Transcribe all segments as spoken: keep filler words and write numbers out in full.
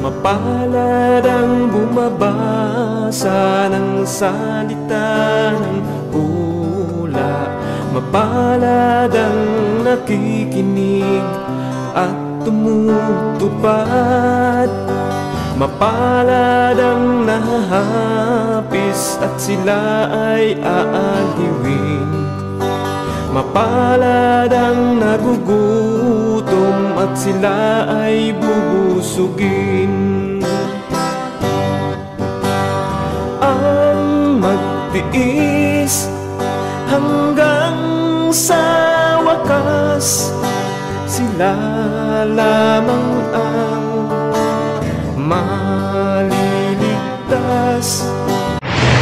Mapalad ang bumabasa ng salita ng pula. Mapalad ang nakikinig at tumutupad. Mapalad ang nahahapis at sila ay aaliwin. Mapalad ang nagugutom at sila ay bubusugin. Ang magtiis hanggang sa wakas, sila lamang ang maliligtas.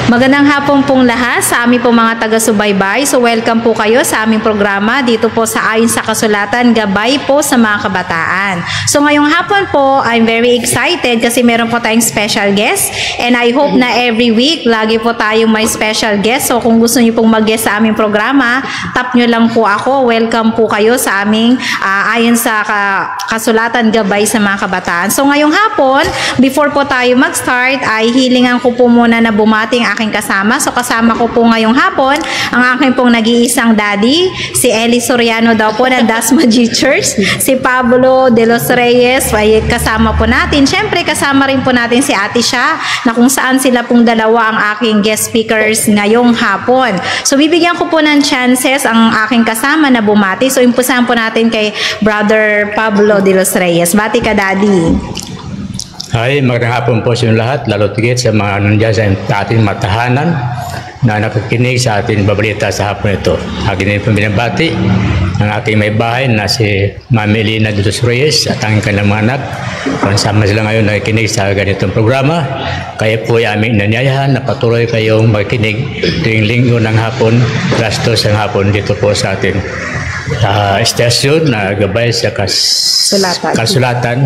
Magandang hapon pong lahat sa aming pong mga taga-subaybay. So welcome po kayo sa aming programa dito po sa Ayon sa Kasulatan Gabay po sa mga Kabataan. So ngayong hapon po, I'm very excited kasi meron po tayong special guest. And I hope na every week, lagi po tayong may special guest. So kung gusto niyo pong mag-guest sa aming programa, tap nyo lang po ako. Welcome po kayo sa aming uh, Ayon sa ka Kasulatan Gabay sa mga Kabataan. So ngayong hapon, before po tayo mag-start, ay hilingan ko po muna na bumating aking kasama. So kasama ko po ngayong hapon ang aking pong nag-iisang daddy, si Eli Soriano daw po ng Dasmariñas Teachers, si Pablo de los Reyes, ay kasama po natin. Siyempre kasama rin po natin si Atisha, na kung saan sila pong dalawa ang aking guest speakers ngayong hapon. So bibigyan ko po ng chances ang aking kasama na bumati. So impusahan po natin kay Brother Pablo de los Reyes. Bati ka, daddy. Ay, magandang hapon po sa lahat, lalo tigit sa mga nandiyan sa ating matahanan na nakikinig sa ating babalita sa hapon ito. Akin din po binabati ang aking may bahay na si Mami Lina Dutus Reyes at ang kanilang mga anak. Pansama sila ngayon nakikinig sa ganitong programa. Kaya po ay aming inanyayahan na patuloy kayong makikinig tuwing linggo ng hapon, gastos ng hapon dito po sa ating uh, station na Gabay sa kas Sulatan. Kasulatan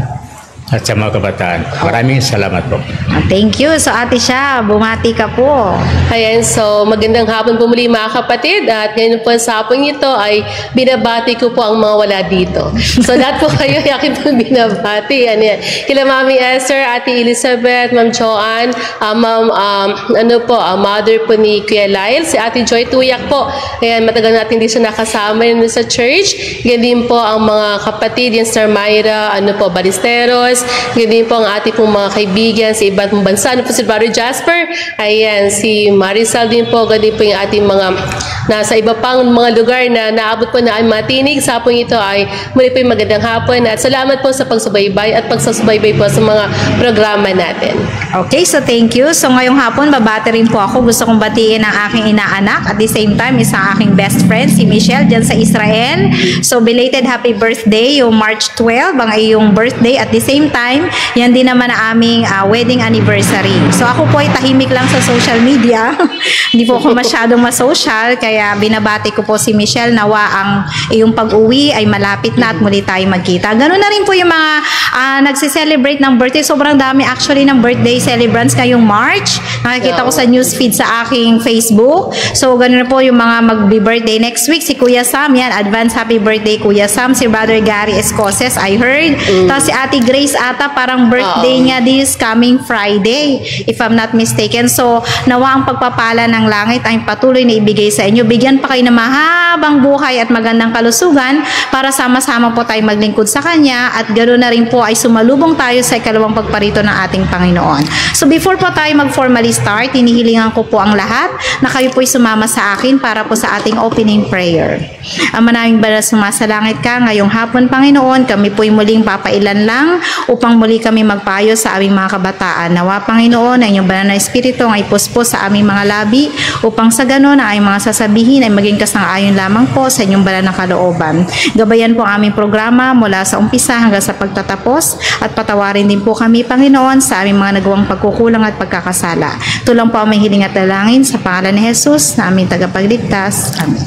at sa mga Kabataan. Maraming salamat po. Thank you. So Ate Sha, bumati ka po. Ayan, so magandang hapon po muli mga kapatid. At ngayon po sa hapon nito ay binabati ko po ang mga wala dito. So lahat po kayo ay akin po binabati. Ano yan? Kila Mami Esther, Ate Elizabeth, Ma'am Joan, uh, Ma'am, um, ano po, uh, mother po ni Kuya Lyle, si Ate Joy Tuyak po. Ayan, matagal natin hindi siya nakasama yun sa church. Ganyan po ang mga kapatid, yan Sir Myra, ano po, Baristeros, ganyan po ang ating pong mga kaibigan sa iba't mong bansa. Ano po si Brother Jasper? Ayan, si Marisol din po. Ganyan po yung ating mga nasa iba pang mga lugar na naabot po na ang matinig. Sa hapon ito ay muli po yung magandang hapon at salamat po sa pagsubaybay at pagsasubaybay po sa mga programa natin. Okay, so thank you. So ngayong hapon, babati rin po ako. Gusto kong batiin ang aking inaanak. At the same time, isang aking best friend, si Michelle, dyan sa Israel. So belated happy birthday, yung March twelve, ang iyong birthday. At the same time, yan din naman ang aming uh, wedding anniversary. So ako po ay tahimik lang sa social media. Hindi po ako masyadong masocial, kaya binabati ko po si Michelle, nawa ang iyong pag-uwi ay malapit na at muli tayo magkita. Ganun na rin po yung mga uh, nagsiselebrate ng birthday. Sobrang dami actually ng birthday celebrants ngayong March. Nakikita ko sa newsfeed sa aking Facebook. So ganun na po yung mga magbi-birthday next week. Si Kuya Sam, yan, advance happy birthday Kuya Sam. Si Brother Gary Escoses, I heard. Mm. Tapos si Ate Grace ata parang birthday oh. niya this coming Friday, if I'm not mistaken. So nawa ang pagpapala ng langit ay patuloy na ibigay sa inyo. Bigyan pa kayo ng mahabang buhay at magandang kalusugan para sama-sama po tayo maglingkod sa Kanya at ganoon na rin po ay sumalubong tayo sa ikalawang pagparito ng ating Panginoon. So before po tayo mag-formally start, hinihilingan ko po ang lahat na kayo po ay sumama sa akin para po sa ating opening prayer. Ama naming banal na sumasalangit ka, ngayong hapon Panginoon, kami po ay muling papailan lang upang muli kami magpayo sa aming mga kabataan. Nawa, Panginoon, ang iyong banal na espiritu ang ipuspos sa aming mga labi upang sa ganon ang aming mga sasabihin ay maging kasang-ayon lamang po sa inyong banal na kalooban. Gabayan po ang aming programa mula sa umpisa hanggang sa pagtatapos at patawarin din po kami, Panginoon, sa aming mga nagawang pagkukulang at pagkakasala. Tulang po ang may hiling at dalangin sa pangalan ni Jesus na aming tagapagligtas. Amen.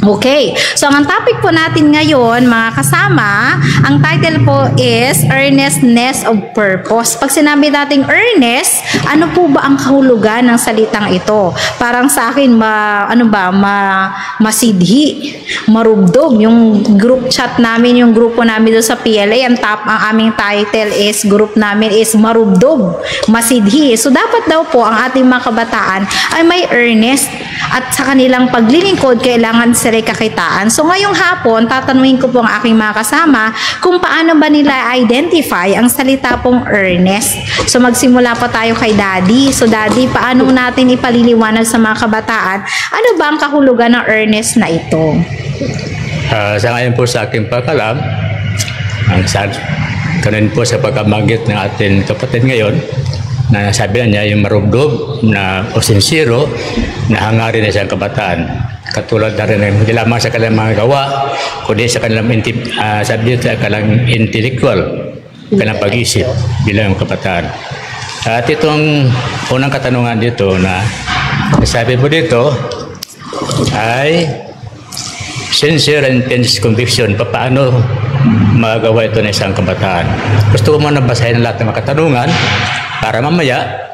Okay, so ang topic po natin ngayon mga kasama, ang title po is Earnestness of Purpose. Pag sinabi natin earnest, ano po ba ang kahulugan ng salitang ito? Parang sa akin, ma, ano ba, ma, masidhi, marugdog. Yung group chat namin, yung grupo namin doon sa P L A, ang, top, ang aming title is, group namin is marugdog, masidhi. So dapat daw po ang ating mga kabataan ay may earnest at sa kanilang paglilingkod, kailangan sila kakitaan. So ngayong hapon, tatanungin ko po ang aking mga kasama kung paano ba nila identify ang salita pong earnest. So magsimula pa tayo kay Daddy. So Daddy, paano natin ipaliliwanag sa mga kabataan, ano ba ang kahulugan ng earnest na ito? Uh, sa ngayon po sa aking pakalam, ang sad, kanin po sa pagkabanggit ng ating kapatid ngayon, na sabi na niya yung marugdog na o sincero na hangarin na siyang kabataan. Katulad na rin, hindi lamang sa kanilang mga gawa, kundi sa kanilang uh, sabi sa kanilang intellectual, kanilang pag-isip bilang kabataan. At itong unang katanungan dito na sabi po dito ay sincere and intense conviction. Paano magawa ito ng isang kabataan? Gusto ko muna basahin ang lahat ng mga katanungan para mamaya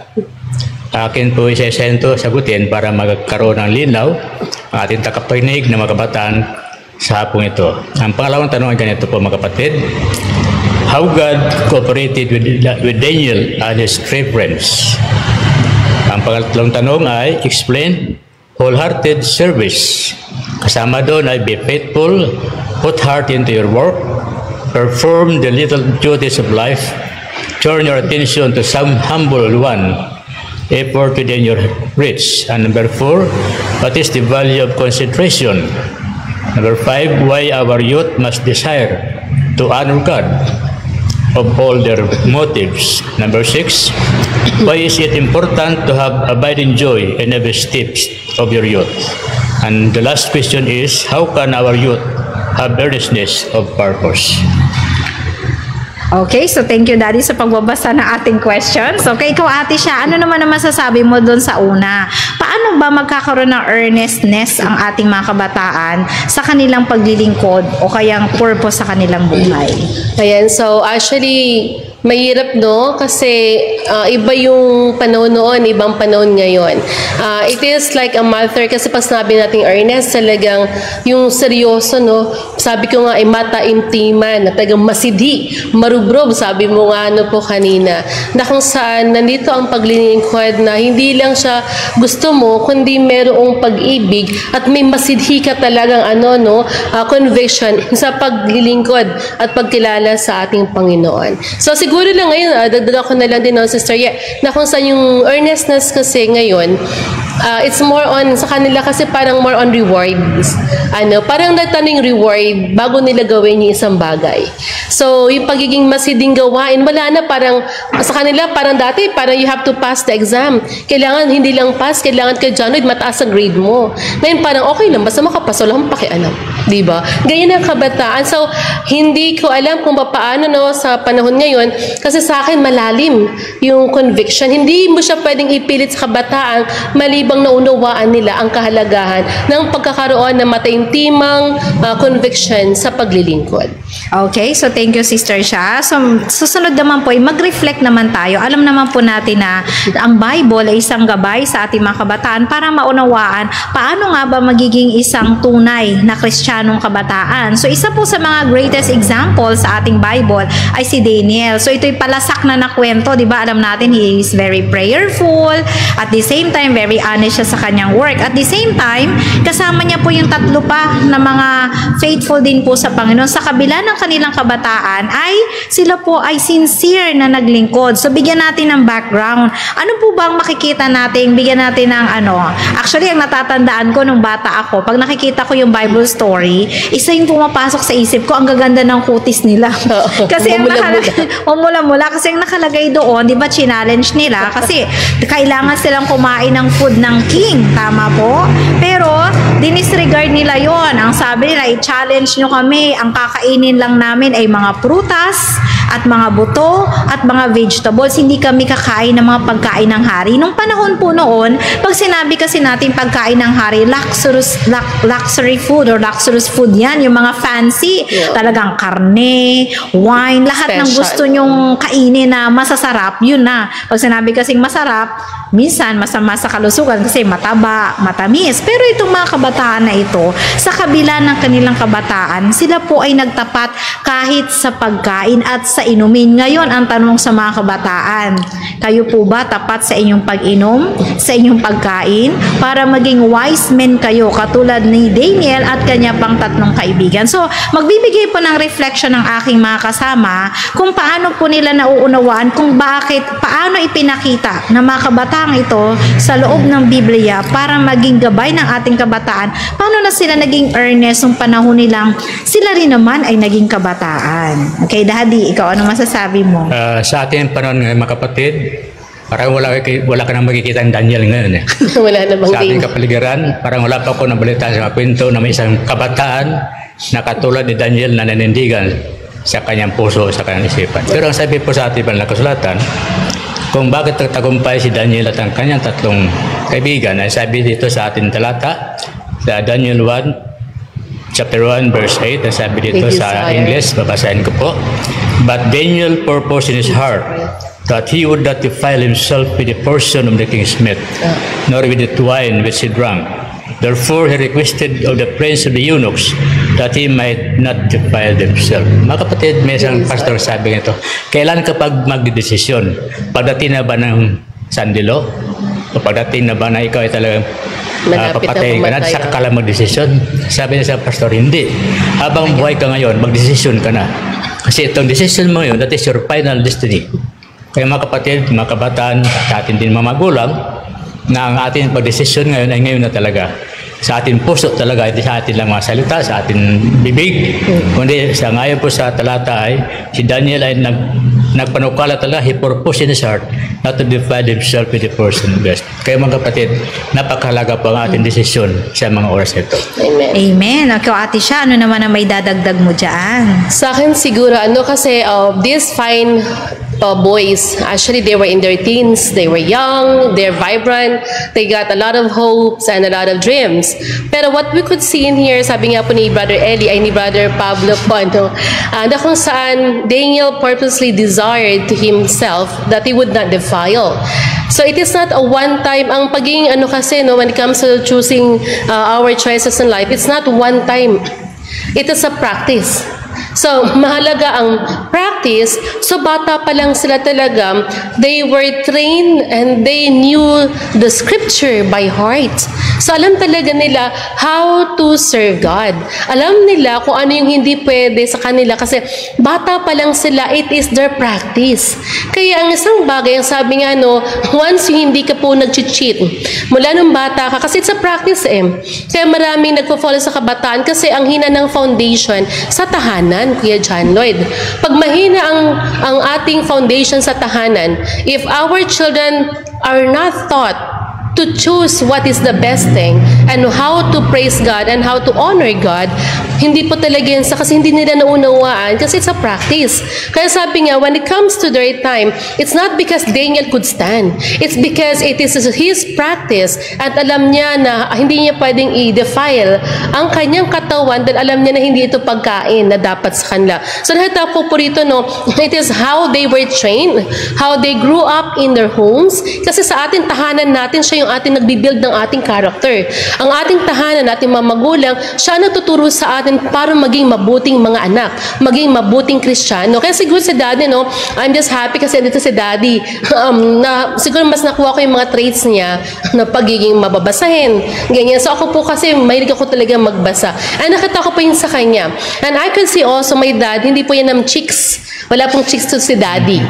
akin po isa-isahin ito sagutin para magkaroon ng linaw ang ating takapakinig na mga kabataan sa hapong ito. Ang pangalawang tanong ay ganito po mga kapatid. How God cooperated with, with Daniel and his three friends. Ang pangalawang tanong ay explain wholehearted service. Kasama doon ay be faithful, put heart into your work, perform the little duties of life, turn your attention to some humble one. Effort within your reach. And number four, what is the value of concentration? Number five, why our youth must desire to honor God of all their motives. Number six, why is it important to have abiding joy in every step of your youth? And the last question is, how can our youth have earnestness of purpose? Okay, so thank you Daddy sa pagbabasa ng ating questions. Okay, ikaw Atisha, ano naman ang masasabi mo doon sa una? Paano ba magkakaroon ng earnestness ang ating mga kabataan sa kanilang paglilingkod o kayang purpose sa kanilang buhay? Ayan, so actually, mahirap no? Kasi uh, iba yung panahon noon, ibang panahon ngayon. Uh, it is like a matter kasi pag sinabi natin earnest, talagang yung seryoso, no? Sabi ko nga ay mataimtiman, talagang masidi, marubrob, sabi mo nga ano po kanina. Na kung saan nandito ang paglilingkod na hindi lang siya gusto mo, kundi merong pag-ibig at may masidhi ka talagang ano, no? Uh, conviction sa paglilingkod at pagkilala sa ating Panginoon. So siguro Siguro lang ngayon, uh, dagdag ko na lang din ng sister, yeah, na kung saan yung earnestness kasi ngayon, uh, it's more on, sa kanila kasi parang more on rewards. Ano, parang natanong reward bago nila gawin yung isang bagay. So, yung pagiging masiding gawain, wala na parang, sa kanila parang dati, parang you have to pass the exam. Kailangan, hindi lang pass, kailangan kay John Lloyd, mataas ang grade mo. Ngayon parang okay lang, basta makapasa, lang pakialam. Diba? Ganyan ang kabataan. So, hindi ko alam kung paano no, sa panahon ngayon, kasi sa akin malalim yung conviction. Hindi mo siya pwedeng ipilit sa kabataan malibang naunawaan nila ang kahalagahan ng pagkakaroon ng mataimtimang uh, conviction sa paglilingkod. Okay, so thank you Sister Sha. So susunod naman po ay mag-reflect naman tayo. Alam naman po natin na ang Bible ay isang gabay sa ating mga kabataan para maunawaan paano nga ba magiging isang tunay na Kristiyanong kabataan. So isa po sa mga greatest example sa ating Bible ay si Daniel. So ito'y palasak na nakwento, di ba? Alam natin, he is very prayerful. At the same time, very honest siya sa kanyang work. At the same time, kasama niya po yung tatlo pa na mga faithful din po sa Panginoon. Sa kabila ng kanilang kabataan, ay sila po ay sincere na naglingkod. So bigyan natin ng background. Ano po ba ang makikita natin? Bigyan natin ng ano? Actually, ang natatandaan ko nung bata ako, pag nakikita ko yung Bible story, isa yung pumapasok sa isip ko, ang gaganda ng kutis nila. Kasi ang nakalaga, mula-mula kasi ang nakalagay doon, di ba, challenge nila kasi kailangan silang kumain ng food ng king, tama po? Pero dinisregard nila yon. Ang sabi nila, i-challenge nyo kami, ang kakainin lang namin ay mga prutas at mga buto at mga vegetables. Hindi kami kakain ng mga pagkain ng hari. Nung panahon po noon, pag sinabi kasi natin pagkain ng hari, luxurious, luxury food or luxurious food yan, yung mga fancy, yeah. Talagang karne, wine, lahat Special. ng gusto nyong kainin na masasarap, yun na. Pag sinabi kasing masarap, minsan masama sa kalusugan kasi mataba, matamis. Pero itong mga kabataan na ito, sa kabila ng kanilang kabataan, sila po ay nagtapat kahit sa pagkain at sa inumin. Ngayon, ang tanong sa mga kabataan, kayo po ba tapat sa inyong pag-inom, sa inyong pagkain, para maging wise men kayo, katulad ni Daniel at kanya pang tatlong kaibigan? So, magbibigay po ng reflection ng aking mga kasama kung paano po nila nauunawaan kung bakit, paano ipinakita na mga kabataang ito sa loob ng Biblia para maging gabay ng ating kabataan. Paano na sila naging earnest ng panahon nilang sila rin naman ay naging kabataan. Okay, Daddy, ikaw ano masasabi mo? Uh, sa ating panahon ngayon, mga kapatid, parang wala, wala ka nang makikita ang Daniel ngayon. Eh. Wala na bang sa ating kapaligiran, parang wala pa ako nabalita sa kwento ng isang kabataan na katulad ni Daniel na nanindigan sa kanyang puso, sa kanyang isipan. Pero ang sabi po sa ating banal na kasulatan, kung bakit nagtagumpay si Daniel at ang kanyang tatlong kaibigan, ay sabi dito sa ating talata, sa Daniel one, chapter one, verse eight, ay sabi dito sa English, babasahin ko po, "But Daniel purposed in his heart that he would not defile himself with the portion of the king's meat, nor with the wine which he drank. Therefore, he requested of the prince of the eunuchs that he might not defile himself." Mga kapatid, may isang pastor sabi nito, kailan kapag magdedesisyon, pagdating na ba ng sandilo? O pagdating na ba na ikaw ay talagang uh, papatay ka na, saka ka lang magdesisyon? Sabi niya sa pastor, hindi. Habang buhay ka ngayon, magdesisyon ka na. Kasi itong decision mo yun, that is your final destiny. Kaya mga kapatid, mga kabataan, at atin din mga magulang, na ang ating pagdesisyon ngayon ay ngayon na talaga. Sa ating puso talaga, hindi sa ating lang mga salita, sa ating bibig. Kundi sa ngayon po sa talata ay, si Daniel ay nag, nagpanukala talaga, he purposed in his heart not to divide himself with the person best. Kaya mga kapatid, napakahalaga po ang ating desisyon sa mga oras ito. Amen. Amen. Ikaw, Ate Sha, ano naman ang may dadagdag mo dyan? Sa akin siguro, ano kasi, uh, this fine Uh, boys, actually they were in their teens, they were young, they're vibrant, they got a lot of hopes and a lot of dreams. Pero what we could see in here, sabi nga po ni Brother Eli ay ni Brother Pablo po, ano, uh, na kung saan Daniel purposely desired to himself that he would not defile. So it is not a one-time, ang pagiging ano kasi, no, when it comes to choosing uh, our choices in life, it's not one time, it is a practice. So, mahalaga ang practice. So, bata pa lang sila talaga. They were trained and they knew the scripture by heart. So, alam talaga nila how to serve God. Alam nila kung ano yung hindi pwede sa kanila kasi bata pa lang sila, it is their practice. Kaya ang isang bagay, ang sabi nga, no, once yung hindi ka po nag-cheat, mula nung bata ka, kasi it's a practice eh. Kaya maraming nagpo-follow sa kabataan kasi ang hina ng foundation sa tahanan. Kuya John Lloyd, pag mahina ang, ang ating foundation sa tahanan, if our children are not taught to choose what is the best thing and how to praise God and how to honor God, hindi po talaga yun sa kasi hindi nila naunawaan kasi it's a practice. Kaya sabi nga, when it comes to their time, it's not because Daniel could stand. It's because it is his practice at alam niya na hindi niya pwedeng i-defile ang kanyang katawan dahil alam niya na hindi ito pagkain na dapat sa kanila. So nakita ko po rito, no, it is how they were trained, how they grew up in their homes kasi sa atin tahanan natin siya yung atin nagbibuild ng ating character. Ang ating tahanan, ating mga magulang, siya nagtuturo sa atin para maging mabuting mga anak, maging mabuting Kristiyano. Kaya siguro si Daddy, no, I'm just happy kasi dito si Daddy, um, na siguro mas nakuha ko yung mga traits niya na pagiging mababasahin. Ganyan. So ako po kasi, mahilig ako talaga magbasa. And nakita ko po yun sa kanya. And I can see also my dad, hindi po yan ng chicks. Wala pong chicks to si Daddy.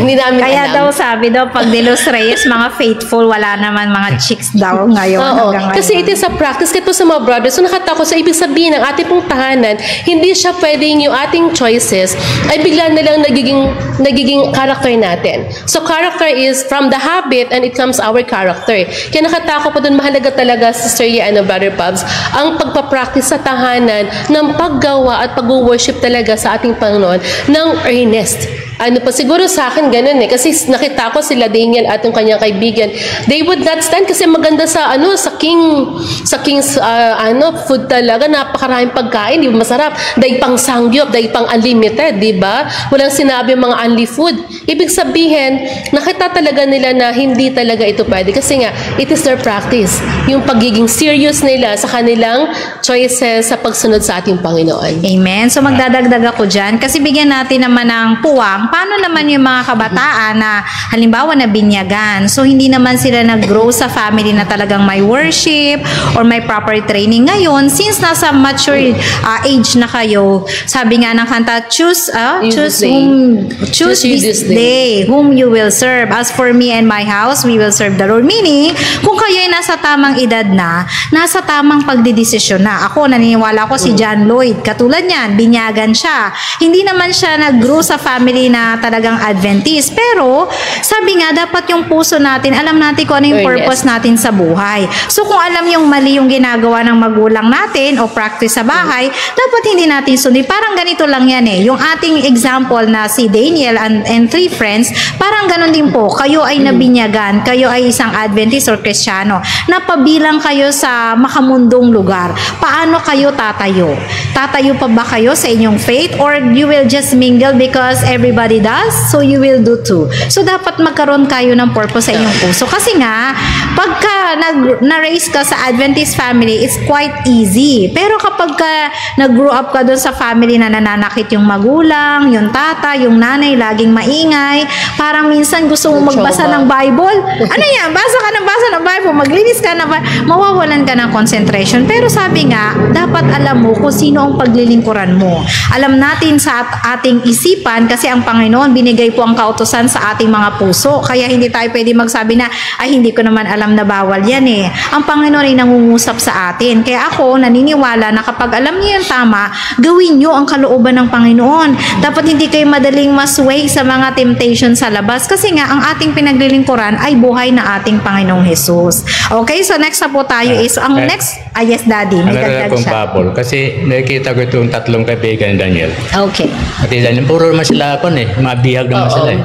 Hindi namin kaya alam. Daw sabi daw, pag De Los Reyes, mga faithful, wala naman mga chicks daw ngayon. Oo, kasi it is a practice kahit po sa mga brothers. So nakita ko, so ibig sabihin ng ating pong tahanan, hindi siya pwedeng yung ating choices ay bigla na lang nagiging, nagiging character natin. So character is from the habit and it comes our character. Kaya nakita ko po doon mahalaga talaga, Sister Yan, Brother Pubs, ang pagpapractice sa tahanan ng paggawa at pag-worship talaga sa ating Panginoon ng earnest. Ano pa, siguro sa akin ganun eh, kasi nakita ko sila Daniel at yung kanyang kaibigan, they would not stand kasi maganda sa ano, sa king sa king's uh, ano food talaga, napakaraming pagkain, di ba, masarap, dahil pang sangyop, dahil pang unlimited, di ba, walang sinabi mga only food. Ibig sabihin nakita talaga nila na hindi talaga ito pwede kasi nga it is their practice, yung pagiging serious nila sa kanilang choices sa pagsunod sa ating Panginoon. Amen. So magdadagdag ako dyan kasi bigyan natin naman ng puwang paano naman yung mga kabataan na halimbawa na binyagan. So hindi naman sila nag-grow sa family na talagang may worship or may proper training. Ngayon, since nasa mature uh, age na kayo, sabi nga ng kanta, choose, uh, choose, whom, choose, choose this day whom you will serve. As for me and my house, we will serve the Lord. Meaning, kung kayo ay nasa tamang edad na, nasa tamang pagdidesisyon na. Ako, naniniwala ko si John Lloyd. Katulad niyan, binyagan siya. Hindi naman siya nag-grow sa family na talagang Adventist. Pero, sabi nga, dapat yung puso natin, alam natin kung ano yung purpose natin sa buhay. So, kung alam yung mali yung ginagawa ng magulang natin o practice sa bahay, dapat hindi natin sundin. Parang ganito lang yan eh. Yung ating example na si Daniel and, and three friends, parang ganun din po. Kayo ay nabinyagan, kayo ay isang Adventist or Kristiyano. Napabilang kayo sa makamundong lugar. Paano kayo tatayo? Tatayo pa ba kayo sa inyong faith or you will just mingle because everybody does, so you will do too. So dapat magkaroon kayo ng purpose sa inyong puso. Kasi nga, pagka na-raise ka sa Adventist family, it's quite easy. Pero kapag ka nag-grow up ka doon sa family na nananakit yung magulang, yung tata, yung nanay, laging maingay, parang minsan gusto mong magbasa ng Bible. Ano yan? Basa ka na, basa ng Bible. Maglinis ka na, mawawalan ka ng concentration. Pero sabi nga, dapat alam mo kung sino ang paglilingkuran mo. Alam natin sa ating isipan kasi ang pang Panginoon, binigay po ang kautusan sa ating mga puso. Kaya hindi tayo pwede magsabi na, ay hindi ko naman alam na bawal yan eh. Ang Panginoon ay nangungusap sa atin. Kaya ako, naniniwala na kapag alam niyo yung tama, gawin niyo ang kalooban ng Panginoon. Dapat hindi kayo madaling masway sa mga temptation sa labas. Kasi nga, ang ating pinaglilingkuran ay buhay na ating Panginoong Jesus. Okay, so next na po tayo is, ang uh, next, ah yes daddy, may dagdag siya. Kasi nakikita ko itong tatlong kaibigan ni Daniel. Okay. At Daniel, puro naman sila kon eh. Mabihag naman oh, sila eh.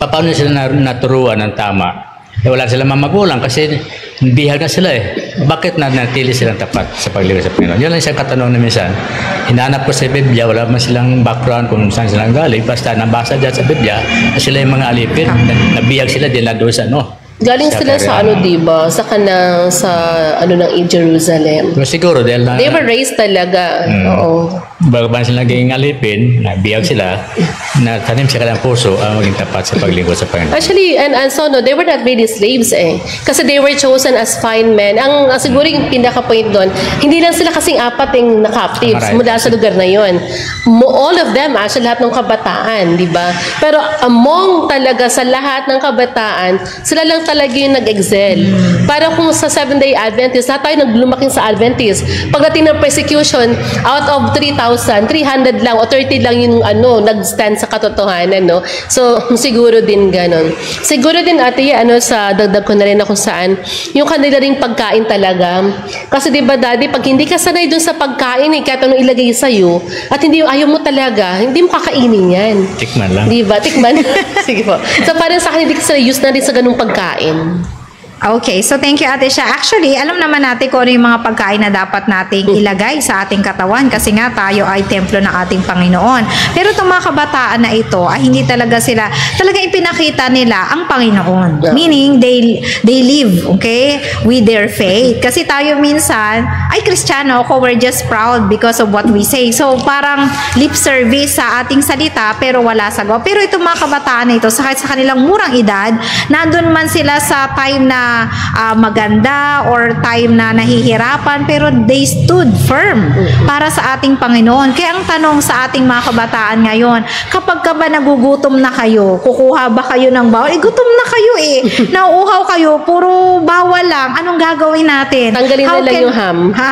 Paano sila naturuan ng tama? Eh, wala silang mamagulang kasi bihag na sila eh. Bakit na natili silang tapat sa pagliwag sa Panginoon? Yun lang isang katanong na minsan. Hinahanap ko sa Biblia, wala man silang background kung saan silang galing. Basta nabasa dyan sa Biblia, sila yung mga alipin. Nabihag sila din na doon sa ano. Galing sila sa ano, diba? Sa kanang, sa ano ng Jerusalem. Siguro, dahil na... They were raised talaga. Mm. Oo. Bagaman sila naging alipin, nabiyag sila, natanim sa kanilang puso ang maging tapat sa paglingkod sa Panginoon. Actually, and, and so, no, they were not really slaves eh. Kasi they were chosen as fine men. Ang siguro yung pinaka-point doon, hindi lang sila kasing apat yung na-captives mula sa lugar na yun. All of them, actually, lahat ng kabataan, diba? Pero among talaga sa lahat ng kabataan, sila lang talaga yung nag-excel. Para kung sa seven-day Adventist, lahat tayo naglumaking sa Adventist. Pagdating ng persecution, out of three thousand, three hundred lang o thirty lang yung ano, nag-stand sa katotohanan, no? So, siguro din ganun. Siguro din, ate, ano, sa dagdag ko na rin ako saan, yung kanila ring pagkain talaga. Kasi diba, daddy, pag hindi ka sanay dun sa pagkain, eh, kahit anong ilagay sa'yo, at hindi ayaw mo talaga, hindi mo kakainin yan. Tikman lang. Diba? Tikman. Sige po. So, parang sa akin, hindi ka sanay, used na rin sa ganung pagkain. Okay, so thank you Atisha. Actually, alam naman natin kung ano yung mga pagkain na dapat nating ilagay sa ating katawan kasi nga tayo ay templo ng ating Panginoon. Pero itong mga kabataan na ito, ay hindi talaga sila, talaga ipinakita nila ang Panginoon. Meaning, they they live, okay, with their faith. Kasi tayo minsan, ay Kristiyano ako, we're just proud because of what we say. So parang lip service sa ating salita pero wala sagot. Pero itong mga kabataan na ito, kahit sa kanilang murang edad, nandun man sila sa time na Uh, maganda or time na nahihirapan pero they stood firm para sa ating Panginoon. Kaya ang tanong sa ating mga kabataan ngayon, kapag ka ba nagugutom na kayo, kukuha ba kayo ng bawal? Eh, gutom na kayo eh. Nauuhaw kayo, puro bawal lang. Anong gagawin natin? Tanggalin how nila can, yung ham. Ha?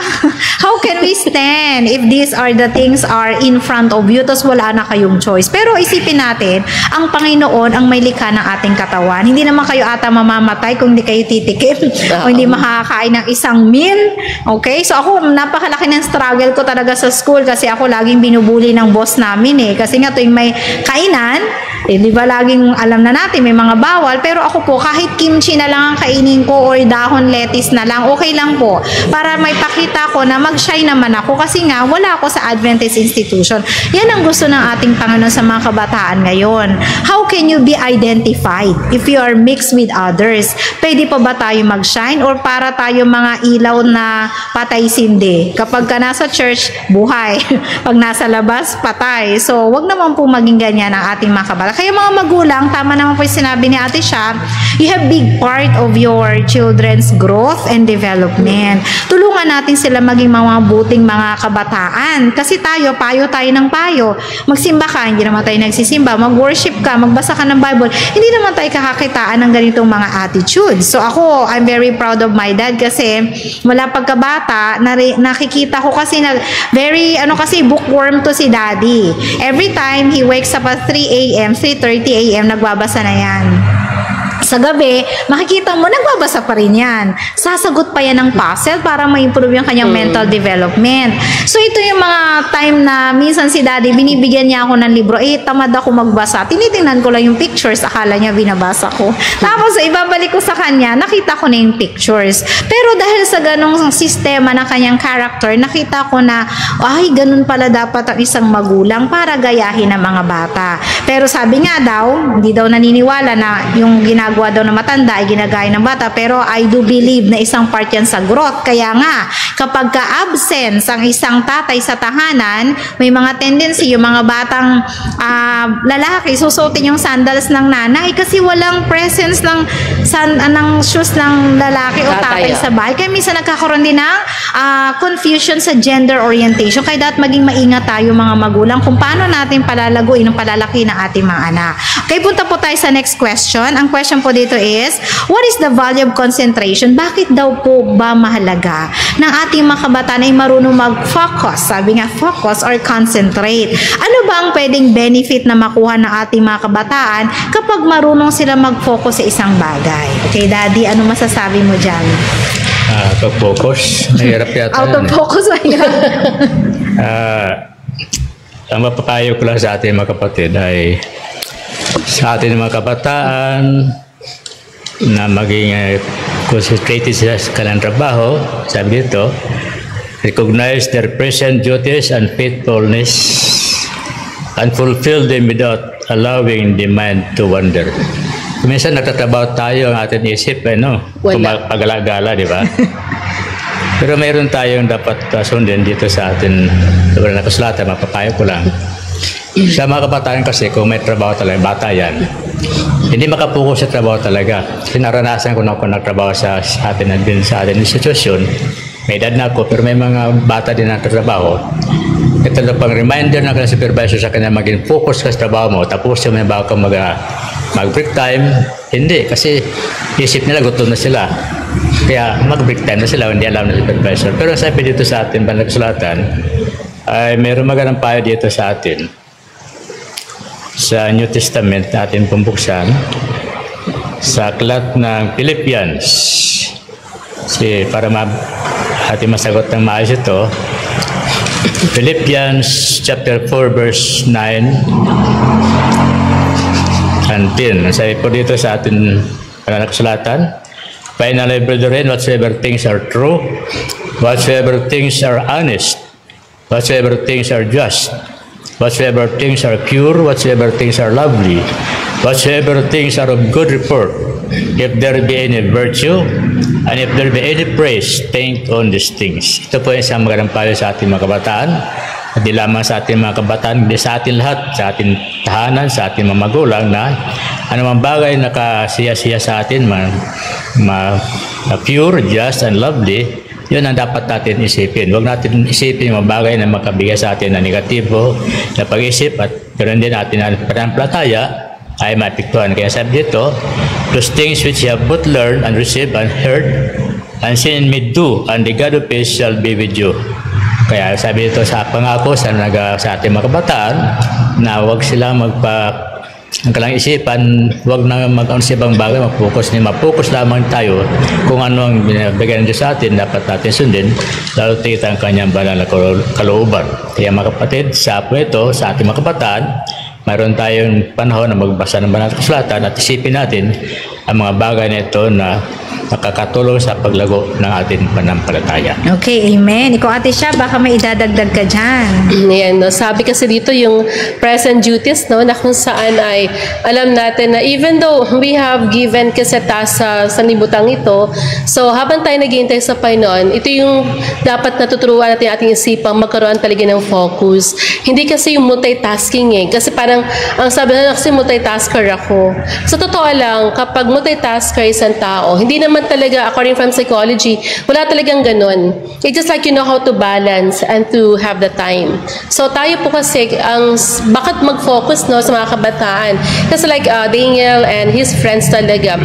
How can we stand if these are the things are in front of you tapos wala na kayong choice? Pero isipin natin, ang Panginoon ang may likha ng ating katawan. Hindi naman kayo ata mamamatay kung hindi kayo natititikip uh-huh. o hindi makakain ng isang meal. Okay? So ako, napakalaki ng struggle ko talaga sa school kasi ako laging binubuli ng boss namin eh. Kasi nga tuwing may kainan, eh, di ba laging alam na natin may mga bawal, pero ako po kahit kimchi na lang ang kainin ko or dahon lettuce na lang, okay lang po. Para may pakita ko na mag-shy naman ako kasi nga wala ako sa Adventist institution. Yan ang gusto ng ating Panginoon sa mga kabataan ngayon. How can you be identified if you are mixed with others? Pwede pa ba tayo mag-shine or para tayo mga ilaw na patay sindi? Kapag ka nasa church, buhay. Pag nasa labas, patay. So, wag naman po maging ganyan ang ating mga kabataan. Kaya mga magulang, tama naman po yung sinabi ni Atisha, you have big part of your children's growth and development. Tulungan natin sila maging mga buting mga kabataan. Kasi tayo, payo tayo ng payo. Magsimba ka, hindi naman tayo nagsisimba. Mag-worship ka, magbasa ka ng Bible. Hindi naman tayo kakakitaan ng ganitong mga attitudes. So ako, I'm very proud of my dad kasi mula pagkabata, nakikita ko kasi na very, ano kasi, bookworm to si daddy. Every time he wakes up at three a m, three thirty a m, nagbabasa na yan. Sa gabi, makikita mo, nagbabasa pa rin yan. Sasagot pa yan ng puzzle para ma-improve yung kanyang hmm. mental development. So, ito yung mga time na minsan si daddy, binibigyan niya ako ng libro. Eh, tamad ako magbasa. Tinitingnan ko lang yung pictures. Akala niya binabasa ko. Tapos, ibabalik ko sa kanya, nakita ko na yung pictures. Pero dahil sa ganong sistema ng kanyang character, nakita ko na, ay, ganun pala dapat ang isang magulang para gayahin ang mga bata. Pero sabi nga daw, hindi daw naniniwala na yung ginagawa gawa daw na matanda ay ginagaya ng bata, pero I do believe na isang part yan sa growth. Kaya nga, kapag ka-absence ang isang tatay sa tahanan, may mga tendency yung mga batang uh, lalaki susutin yung sandals ng nanay kasi walang presence ng, san, uh, ng shoes ng lalaki o tatay sa bahay. Kaya minsan nagkakaroon din ng uh, confusion sa gender orientation. Kaya dapat maging maingat tayo mga magulang kung paano natin palalaguin ang palalaki ng ating mga anak. Okay, punta po tayo sa next question. Ang question po dito is, what is the value of concentration? Bakit daw po ba mahalaga ng ating mga kabataan ay marunong mag-focus? Sabi nga, focus or concentrate. Ano ba ang pwedeng benefit na makuha ng ating mga kabataan kapag marunong sila mag-focus sa isang bagay? Okay, Daddy, ano masasabi mo dyan? Uh, out of focus. Mahirap yata out of yan, focus, mahirap. uh, ang mapapayo ko lang sa ating mga kapatid ay sa ating mga kabataan, na maging uh, concentrated sa kanilang trabaho, sabi dito, recognize their present duties and faithfulness and fulfill them without allowing the mind to wander. Minsan natatrabaho tayo ang ating isip, eh, no? Pagala-gala, di ba? Pero mayroon tayong dapat uh, sundin dito sa ating sobrang nakasulatan, mapapayo ko lang. Sa mga kabataan kasi, kung may trabaho talaga, bata yan. Hindi makapokus sa trabaho talaga. Sinaranasan ko na ako nagtrabaho sa, sa atin at din sa atin institusyon. May edad na ako, pero may mga bata din na trabaho. Ito na pang reminder ng supervisor sa kanya, maging focus ka sa trabaho mo. Tapos yung may bago kang mag, mag-break time, hindi. Kasi isip nila, gutom na sila. Kaya mag-break time na sila, hindi alam na supervisor. Pero sabi dito sa atin, Banagsulatan, ay mayroon magandang payo dito sa atin. Sa New Testament natin pumbuksan sa aklat ng Philippians si para ma ating masagot ng maayos ito. Philippians chapter four verse nine and ten. Sabi po dito sa ating Banagsulatan, finally, brethren, whatsoever things are true, whatsoever things are honest, whatsoever things are just, whatsoever things are pure, whatsoever things are lovely, whatsoever things are of good report, if there be any virtue, and if there be any praise, think on these things. Ito po yung isang magandang payo sa ating mga kabataan, hindi lamang sa ating mga kabataan, hindi sa ating lahat, sa ating tahanan, sa ating mga magulang na anumang bagay na kasiya-siya sa atin, ma, ma, pure, just, and lovely, yun ang dapat natin isipin. Huwag natin isipin yung bagay na makabigay sa atin na negatibo na pag-isip at ganoon din natin na panampalataya ay mapiktuhan. Kaya sabi dito, those things which you have both learned and received and heard and seen me do, and the God of peace shall be with you. Kaya sabi dito sa pangako sa, sa ating mga kabataan na huwag silang magpa ang kailangang isipan, huwag na mag-ano sa ibang bagay, mag-focus na, mag-focus lamang tayo kung ano ang binibigay ng Diyos sa atin, dapat natin sundin, lalo tita ang kanyang banal na kalooban. Kaya mga kapatid, sa po ito, sa ating mga kabataan, mayroon tayong panahon na magbasa ng banal na kasulatan at isipin natin ang mga bagay na ito na nakakatulong sa paglago ng ating panampalataya. Okay, amen. Ikaw, Ate Sha, baka may idadagdag ka dyan. Ayan, no? Sabi kasi dito yung present duties, no, na kung saan ay alam natin na even though we have given kasi task sa sanibutang ito, so habang tayo naghihintay sa Panginoon, ito yung dapat natuturuan natin ating isipang magkaroon talaga ng focus. Hindi kasi yung multitasking eh. Kasi parang ang sabi na kasi multitasker ako. Sa totoo lang, kapag multitasker isang tao, hindi naman talaga, according from psychology, wala talagang ganun. It's just like you know how to balance and to have the time. So tayo po kasi, ang, bakit mag-focus no, sa mga kabataan? Kasi like uh, Daniel and his friends talaga,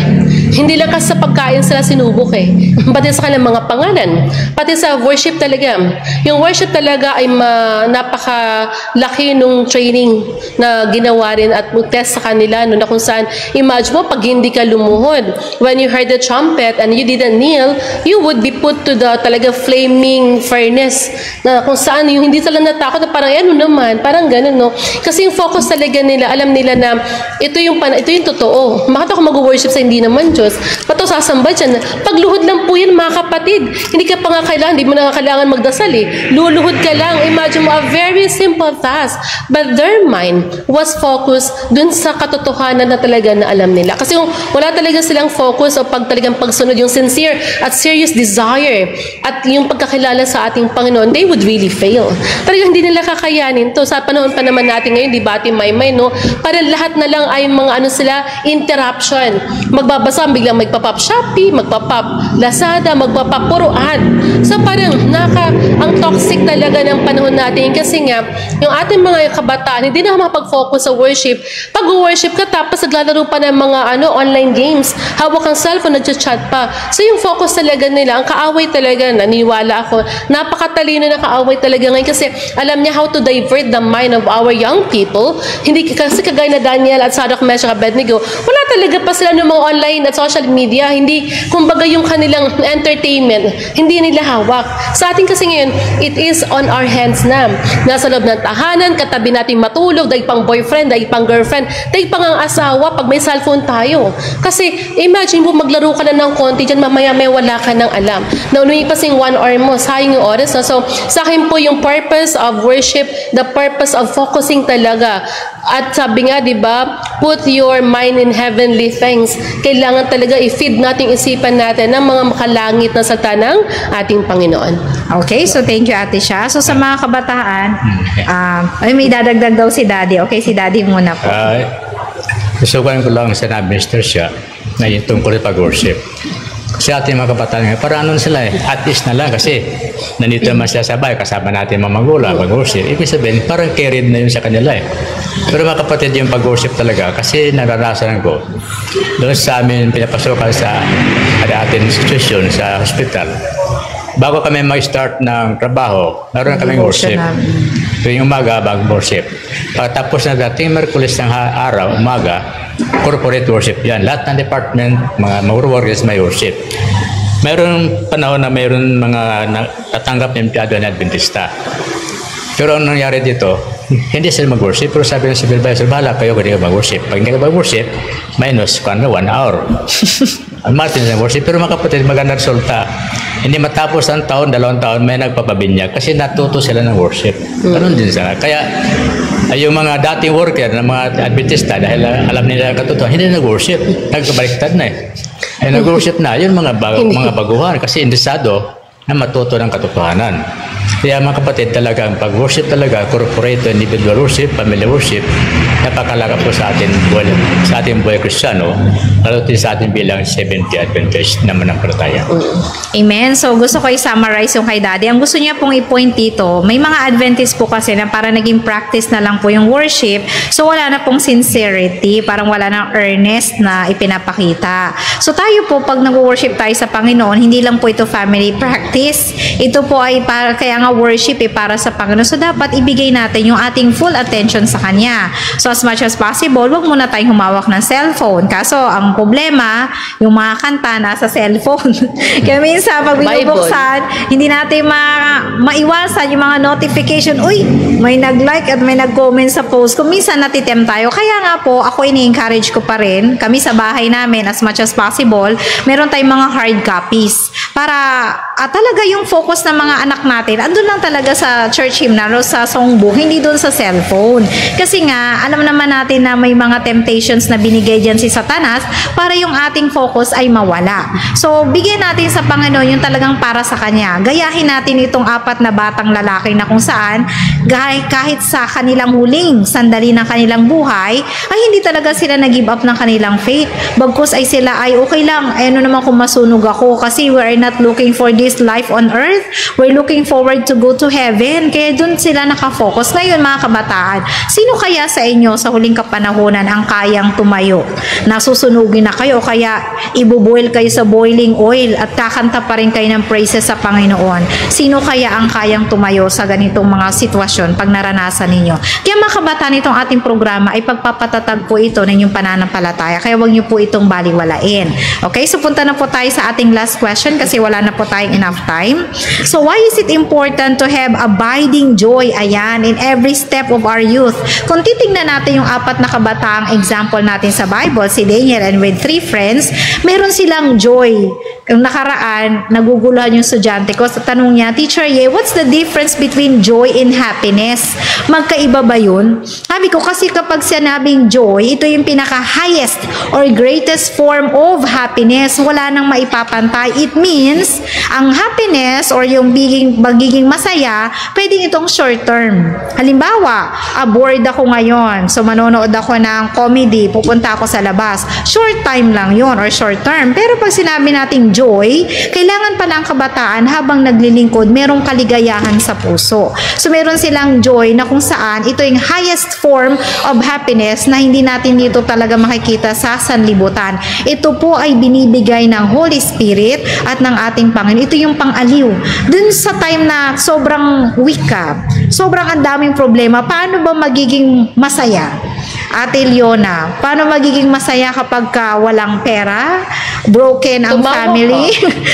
hindi lang kasi sa pagkain sila sinubok eh. Pati sa kanilang mga pangalan. Pati sa worship talaga. Yung worship talaga ay ma, napakalaki nung training na ginawa rin at test sa kanila. No, na kung saan, imagine mo pag hindi ka lumuhod. When you heard the trumpet and you didn't kneel, you would be put to the talaga flaming furnace. Na kung saan, yung hindi sila natakot na parang, ano naman, parang ganun, no? Kasi yung focus talaga nila, alam nila na ito yung, ito yung totoo. Bakit ako mag-worship sa hindi naman, pato sasamba dyan. Pagluhod lang po yan, mga kapatid. Hindi ka pa nga kailangan, hindi mo na kailangan magdasal eh. Luluhod ka lang. Imagine mo, a very simple task. But their mind was focused dun sa katotohanan na talaga na alam nila. Kasi kung wala talaga silang focus o pag talagang pagsunod, yung sincere at serious desire at yung pagkakilala sa ating Panginoon, they would really fail. Talagang hindi nila kakayanin to. Sa panahon pa naman natin ngayon, di ba, Ate Maymay, no? Para lahat na lang ay mga ano sila, interruption. Magbabasa, biglang magpa-pop Shopee, magpa-pop Lazada, magpa-pop puro ad. So parang naka, ang toxic talaga ng panahon natin kasi nga yung ating mga kabataan hindi na makapag-focus sa worship. Pag-worship ka tapos naglalaro pa ng mga ano online games, hawak ang cellphone, nagcha-chat pa. So yung focus talaga nila, ang kaaway talaga, naniwala ako, napakatalino na kaaway talaga ngayon kasi alam niya how to divert the mind of our young people. Hindi kasi kagaya na Daniel at Sadrach, Meshach at Abednego, wala talaga pa sila ng mga online at social media, hindi, kumbaga yung kanilang entertainment, hindi nila hawak. Sa atin kasi ngayon, it is on our hands na. Nasa loob ng tahanan, katabi natin matulog, dahil pang boyfriend, dahil pang girlfriend, dahil pang ang asawa, pag may cellphone tayo. Kasi, imagine mo, maglaro ka na ng konti dyan, mamaya may wala ka ng alam. Naunuhin pa siyang one hour mo, sayang yung oras. No? So, sa akin po yung purpose of worship, the purpose of focusing talaga. At sabi nga, di ba, put your mind in heavenly things. Kailangan talaga i-feed natin, isipan natin ng mga makalangit na salita ng ating Panginoon. Okay, so thank you, Ate Sha. So sa mga kabataan, um, ay, may dadagdag daw si Daddy. Okay, si Daddy muna po. Uh, gusto ko lang sinabi, Mister Sha, na yung tungkol sa pag-worship. Kasi ating mga kabataan ngayon, para ano sila eh, at least na lang kasi nandito naman sila sa bahay, kasama natin mga magulang, mag-worship. Ibig sabihin, parang carried na yun sa kanila eh. Pero mga kapatid, yung pag-worship talaga, kasi naranasan ko, doon sa amin pinapasokan sa ating institution, sa hospital, bago kami mag-start ng trabaho, naroon kaming worship. Tuwing umaga, bag-worship. Pagkatapos na dating Merkulis ng araw, umaga, corporate worship yan. Lahat ng department, mga mag-workers may worship. Mayroon panahon na mayroon mga tatanggap ng empleyado na Adventista. Pero ang nangyari dito, hindi sila mag-worship. Pero sabi ng civil advisor, bahala kayo kung hindi ka mag-worship. Pag hindi ka mag-worship, minus one hour. Ang Martin na worship, pero mga kapatid, maganda resulta. Hindi matapos ang taon, dalawang taon, may nagpapabinyag kasi natuto sila ng worship. Ganun din sila. Kaya yung mga dating worker ng mga Adventista, dahil alam nila ang katotohanan, hindi na nag-worship. Nagkabaliktad na eh. Ay nag-worship na. Yun mga, bag mga baguhan kasi interesado na matuto ng katotohanan. Kaya mga kapatid, talaga ang pag-worship talaga, corporate, individual worship, family worship, napakalaga po sa atin, well, sa ating buhay Kristiyano, lalo sa atin bilang Seventh Day Adventist naman ang palataya. Amen. So gusto ko i-summarize yung kay Daddy. Ang gusto niya pong i-point dito, may mga Adventist po kasi na para naging practice na lang po yung worship, so wala na pong sincerity, parang wala na earnest na ipinapakita. So tayo po, pag nag-worship tayo sa Panginoon, hindi lang po ito family practice, ito po ay para, kaya nga worship eh, para sa Panginoon. So dapat ibigay natin yung ating full attention sa Kanya. So as much as possible, huwag muna tayong humawak ng cellphone. Kaso, ang problema, yung mga kanta nasa cellphone. Kaya minsan, pag binubuksan, hindi natin ma- maiwasan yung mga notification. Uy, may nag-like at may nag-comment sa post. Kung minsan, natitem tayo. Kaya nga po, ako ini-encourage ko pa rin. Kami sa bahay namin, as much as possible, meron tayong mga hard copies. Para, at talaga yung focus ng mga anak natin, andun lang talaga sa church hymnal, sa songbook, hindi doon sa cellphone. Kasi nga, alam naman natin na may mga temptations na binigay dyan si Satanas para yung ating focus ay mawala. So, bigyan natin sa Panginoon yung talagang para sa Kanya. Gayahin natin itong apat na batang lalaki na kung saan, kahit sa kanilang huling sandali ng kanilang buhay, ay hindi talaga sila nag-give up ng kanilang faith. Bagkus ay sila ay okay lang, ay ano naman kung masunog ako, kasi we are not looking for this life on earth. We're looking forward to go to heaven. Kaya dun sila nakafocus. Ngayon mga kabataan, sino kaya sa inyo sa huling kapanahonan ang kayang tumayo? Nasusunugin na kayo, kaya ibuboil kayo sa boiling oil at kakanta pa rin kayo ng praises sa Panginoon. Sino kaya ang kayang tumayo sa ganitong mga sitwasyon pag naranasan ninyo? Kaya mga kabataan, itong ating programa ay pagpapatatag po ito ng inyong pananampalataya. Kaya huwag niyo po itong baliwalain. Okay, so punta na po tayo sa ating last question kasi wala na po tayong enough time. So why is it important to have abiding joy, ayan, in every step of our youth? Kung titingnan natin yung apat na kabataang example natin sa Bible, si Daniel and with three friends, meron silang joy. Yung nakaraan, naguguluhan yung estudyante ko. So, tanong niya, Teacher Ye, what's the difference between joy and happiness? Magkaiba ba yun? Sabi ko, kasi kapag sinabing joy, ito yung pinaka-highest or greatest form of happiness. Wala nang maipapantay. It means, ang happiness or yung biging, magiging masaya, pwedeng itong short term. Halimbawa, aboard ako ngayon. So, manonood ako ng comedy. Pupunta ako sa labas. Short time lang yun or short term. Pero pag sinabi nating joy, kailangan pala ang kabataan habang naglilingkod, merong kaligayahan sa puso. So, meron silang joy na kung saan, ito yung highest form of happiness na hindi natin dito talaga makikita sa sanlibutan. Ito po ay binibigay ng Holy Spirit at ng ating Panginoon. Ito yung pang-aliw. Dun sa time na sobrang weak ka, sobrang ang daming problema, paano ba magiging masaya? Ate Leona, paano magiging masaya kapag ka walang pera? Broken ang Tumawa family.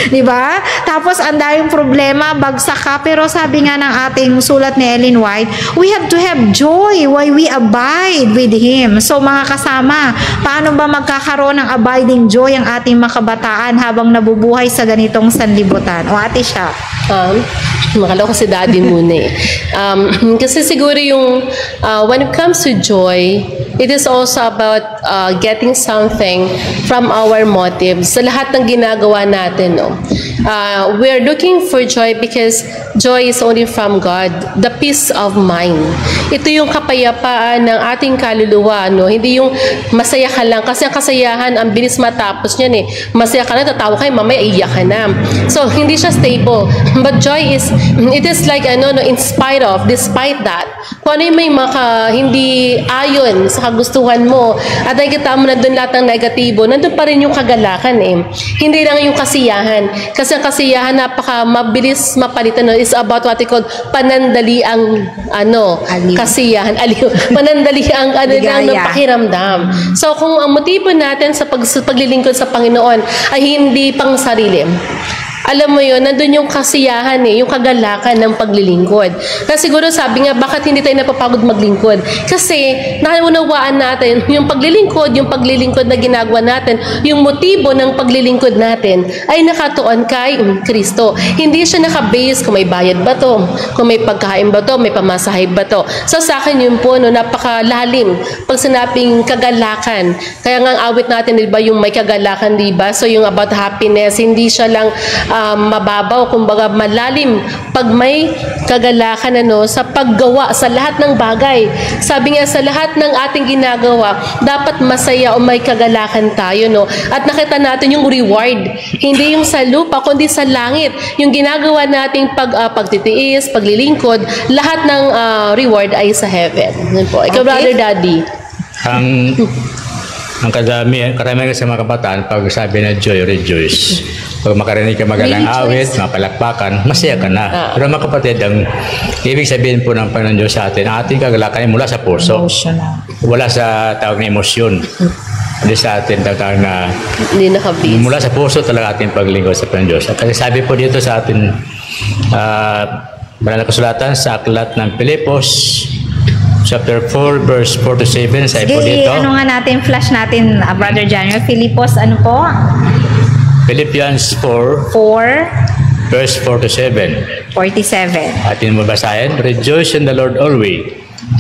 Di ba? Tapos, ang daming problema, bagsak ka. Pero sabi nga ng ating sulat ni Ellen White, we have to have joy while we abide with Him. So, mga kasama, paano ba magkakaroon ng abiding joy ang ating makabataan habang nabubuhay sa ganitong sanlibutan? O, Ate Sha? Um, makalaw ko si Daddy muna eh. Um, kasi siguro yung, uh, when it comes to joy, it is also about uh, getting something from our motives. Sa lahat ng ginagawa natin, no? Uh, we are looking for joy because joy is only from God. The peace of mind. Ito yung kapayapaan ng ating kaluluwa, no? Hindi yung masaya ka lang. Kasi ang kasayahan, ang bilis matapos niyan eh. Masaya ka lang, tatawa kayo, mamaya iiyak ka na. So, hindi siya stable. But joy is, it is like, ano, no, in spite of, despite that, kung ano yung may maka, hindi ayon sa kagustuhan mo at nakikita mo na doon lahat ng negatibo, nandun pa rin yung kagalakan eh. Hindi lang yung kasiyahan. Kasi ang kasiyahan napaka mabilis mapalitan. It's about what I call panandali ang ano, aliw. Kasiyahan. Aliw. Panandali ang ano lang ng pakiramdam. So kung ang motibo natin sa, pag, sa paglilingkod sa Panginoon ay hindi pang sarili, alam mo yun, nandun yung kasiyahan eh, yung kagalakan ng paglilingkod. Kasi siguro sabi nga, bakit hindi tayo napapagod maglingkod? Kasi naunawaan natin, yung paglilingkod, yung paglilingkod na ginagawa natin, yung motibo ng paglilingkod natin ay nakatuon kay Kristo. Hindi siya nakabase kung may bayad ba to, kung may pagkain ba to, may pamasahe ba to. So sa akin yun po, no, napakalalim pag sinabing kagalakan. Kaya nga ang awit natin, diba, yung may kagalakan, diba? So yung about happiness, hindi siya lang... Uh, Um, mababaw, kumbaga malalim pag may kagalakan ano, sa paggawa, sa lahat ng bagay. Sabi nga, sa lahat ng ating ginagawa, dapat masaya o may kagalakan tayo, no? At nakita natin yung reward. Hindi yung sa lupa, kundi sa langit. Yung ginagawa nating pag, uh, pagtitiis, paglilingkod, lahat ng uh, reward ay sa heaven. Yan po. Ikaw, okay. Brother Daddy. Ang... Um... Ang kadami, karamihan kasi mga kabataan, pag sabi na joy, rejoice. Pag makarinig ka magalang awit, mapalakpakan, masaya ka na. Pero mga kapatid, ang ibig sabihin po ng Panginoon Diyos sa atin, ang ating kagalakan mula sa puso. Wala sa tawag na emosyon. Hindi sa atin tawag na mula sa puso talaga ating paglingkod sa Panginoon Diyos. Kasi sabi po dito sa atin, uh, Banal na Kasulatan sa Aklat ng Pilipos, Chapter four, verse four to seven. Sige, ano nga natin, flash natin, uh, Brother Daniel. Philippos, ano po? Philippians four, verse four to seven. forty-seven. Atin mo basahin. Rejoice in the Lord always.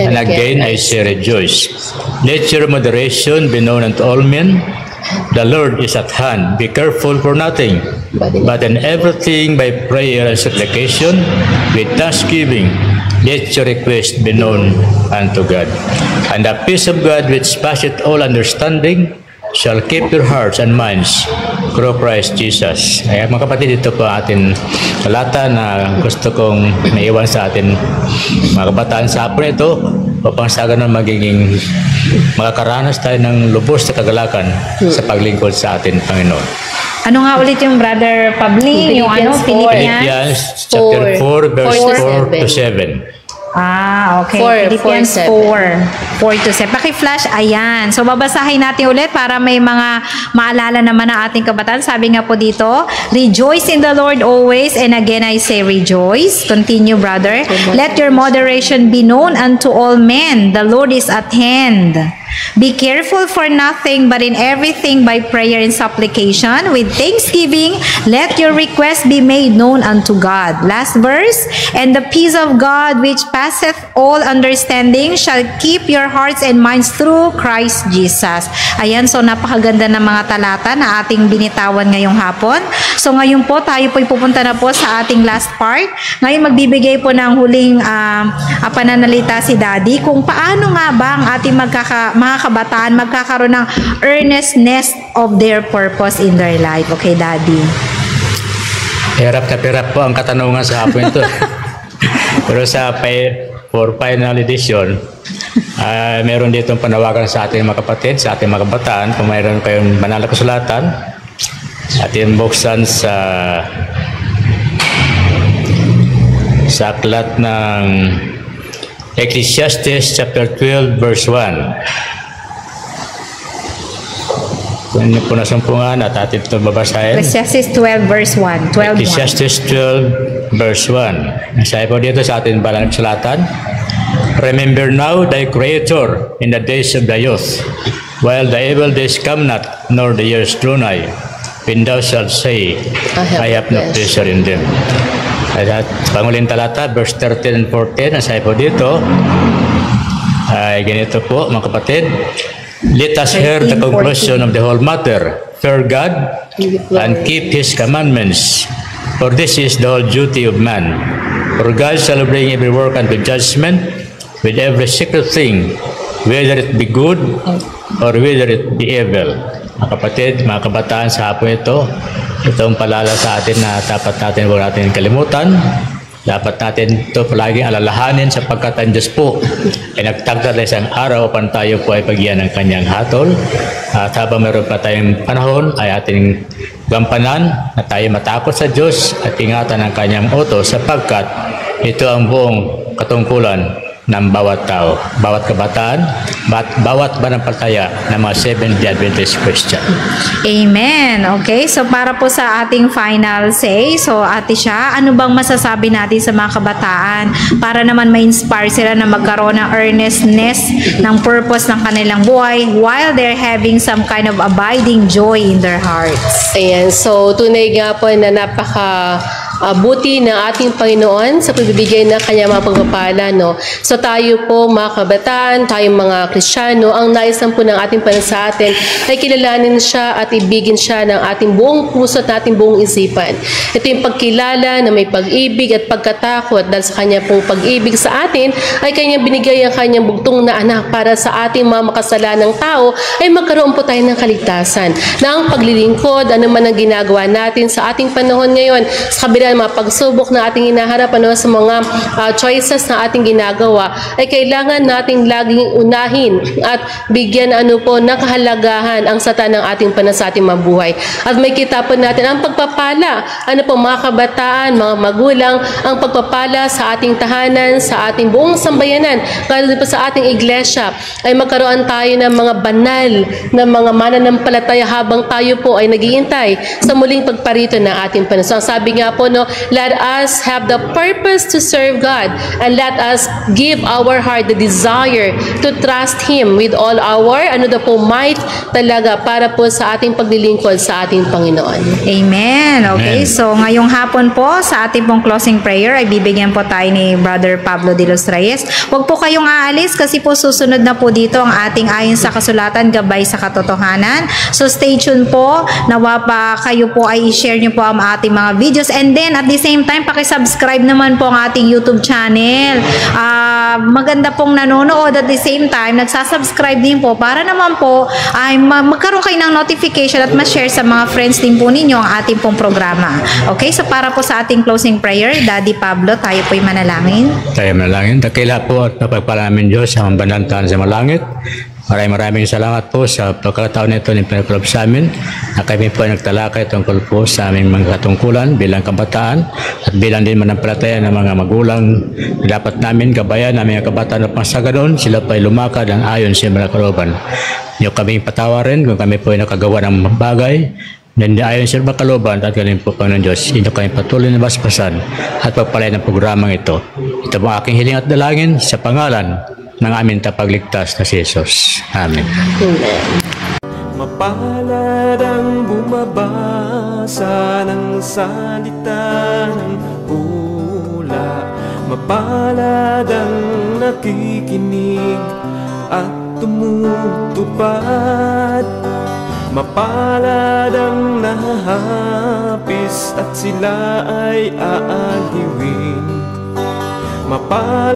And again, I say rejoice. Let your moderation be known unto all men. The Lord is at hand. Be careful for nothing, but in everything by prayer and supplication, with thanksgiving, let your request be known unto God. And the peace of God which passeth all understanding shall keep your hearts and minds through Christ Jesus. Ay, mga kapatid, ito po atin talata na gusto kong naiwan sa atin mga kabataan sa hapon ito upang sa ganun magiging makakaranas tayo ng lubos sa kagalakan sa paglingkod sa atin, Panginoon. Ano nga ulit yung Brother Pabling? Yung ano? Philippians chapter four, verse four to seven. Ah, okay. Philippians four, four to seven. Paki-flash, ayan. So, babasahin natin ulit para may mga maalala naman ang ating kabataan. Sabi nga po dito, rejoice in the Lord always, and again I say rejoice. Continue, brother. Let your moderation be known unto all men. The Lord is at hand. Be careful for nothing, but in everything by prayer and supplication, with thanksgiving, let your requests be made known unto God. Last verse, and the peace of God which passeth all understanding shall keep your hearts and minds through Christ Jesus. Ayan, so napakaganda ng mga talata na ating binitawan ngayong hapon. So ngayon po, tayo po ipupunta na po sa ating last part. Ngayon magbibigay po ng huling uh, pananalita si Daddy kung paano nga ba ang ating magkaka mga kabataan magkakaroon ng earnestness of their purpose in their life. Okay, Daddy? Hirap na hirap po ang katanungan sa hapon ito. Pero sa for final edition, uh, meron dito ang panawagan sa ating mga kapatid, sa ating mga kabataan. Kung mayroon kayong banal na kasulatan, ating buksan sa sa aklat ng Ecclesiastes chapter twelve verse one. Kung niyo po nasumpungan at atin ito babasahin. Ecclesiastes twelve verse one. Ecclesiastes twelve verse one. Masaya po dito sa atin Banal na Kasulatan. Remember now thy Creator in the days of thy youth, while the evil days come not, nor the years draw nigh, when thou shalt say, I have no pleasure in them. At panguling talata, verse thirteen and fourteen, ang sabi po dito, ay ganito po mga kapatid, let us hear the conclusion of the whole matter, fear God and keep His commandments, for this is the whole duty of man. For God shall bring every work unto judgment, with every secret thing, whether it be good or whether it be evil. Mga kapatid, mga kabataan sa hapon ito, itong palala sa atin na dapat natin huwag natin kalimutan. Dapat natin ito palaging alalahanin sapagkat ang Diyos po ay nagtagda na isang araw upang tayo po ay pagyan ng kanyang hatol. At habang meron pa tayong panahon ay ating gampanan na tayo matakot sa Diyos at ingatan ang kanyang utos sapagkat ito ang buong katungkulan ng bawat tao, bawat kabataan, bat, bawat banampalaya ng mga Seventh-day Adventist Christian. Amen. Okay, so para po sa ating final say, so Atisha, ano bang masasabi natin sa mga kabataan para naman ma-inspire sila na magkaroon ng earnestness ng purpose ng kanilang buhay while they're having some kind of abiding joy in their hearts? Ayan, so tunay nga po na napaka Uh, buti ng ating Panginoon sa pagbibigay ng kanyang mga pagpapala, no? So tayo po mga kabataan, tayong mga Kristyano, ang nais lang po ng ating Panginoon sa atin ay kilalanin siya at ibigin siya ng ating buong puso at ating buong isipan. Ito yung pagkilala na may pag-ibig at pagkatakot dahil sa kanya pong pag-ibig sa atin ay kanyang binigay ang kanyang bugtong na anak para sa ating mga makasalanang tao ay magkaroon po tayo ng kaligtasan na ang paglilingkod, ano man ang ginagawa natin sa ating panahon ngayon sa kabila mga pagsubok na ating hinaharap, ano, sa mga uh, choices na ating ginagawa, ay kailangan nating laging unahin at bigyan ano po ng kahalagahan ang sata ng ating panasating mabuhay. At may kita po natin ang pagpapala, ano po mga kabataan, mga magulang, ang pagpapala sa ating tahanan, sa ating buong sambayanan, kaya po sa ating iglesia, ay magkaroon tayo ng mga banal na mga mananampalataya habang tayo po ay naghihintay sa muling pagparito ng ating panasating. Sabi nga po, no, let us have the purpose to serve God, and let us give our heart the desire to trust Him with all our ano daw po might talaga para po sa ating paglilingkod sa ating Panginoon. Amen. Okay, Amen. So ngayong hapon po sa ating pong closing prayer ay bibigyan po tayo ni Brother Pablo de los Reyes. Huwag po kayong aalis kasi po susunod na po dito ang ating Ayon sa Kasulatan Gabay sa Katotohanan. So stay tuned po, nawa pa kayo po ay i-share nyo po ang ating mga videos, and then at the same time pakisubscribe naman po ang ating YouTube channel. Uh, maganda pong nanonood at the same time nagsasubscribe din po para naman po ay magkaroon kayo ng notification at ma-share sa mga friends din po ninyo ang ating pong programa. Okay, so para po sa ating closing prayer, Daddy Pablo, tayo po'y manalangin. Tayo manalangin. Dakila po at napagpalamin Diyos sa mambanantahan sa malangit. Maraming maraming salamat po sa pagkakataon nito ng Pinagkalob sa amin na kami po ay nagtalakay tungkol po sa aming mga katungkulan bilang kabataan at bilang din manampalataya ng mga magulang. Dapat namin gabayan ang mga kabataan upang sa ganoon sila pa ay lumakad ng ayon sa mga kalooban. Niyo kaming patawarin kung kami po ay nakagawa ng bagay nandiyan ayon sa mga kalooban at galing po Panginoon Diyos. Ito kami patuloy na basbasan at pagpalain ng programang ito. Ito po aking hiling at dalangin sa pangalan ng aming tapagligtas na si Jesus. Amen. Mapalad ang bumabasa ng salita ng pula, mapalad ang nakikinig at tumutupad, mapalad ang nahahapis at sila ay aaliwin. Mapalad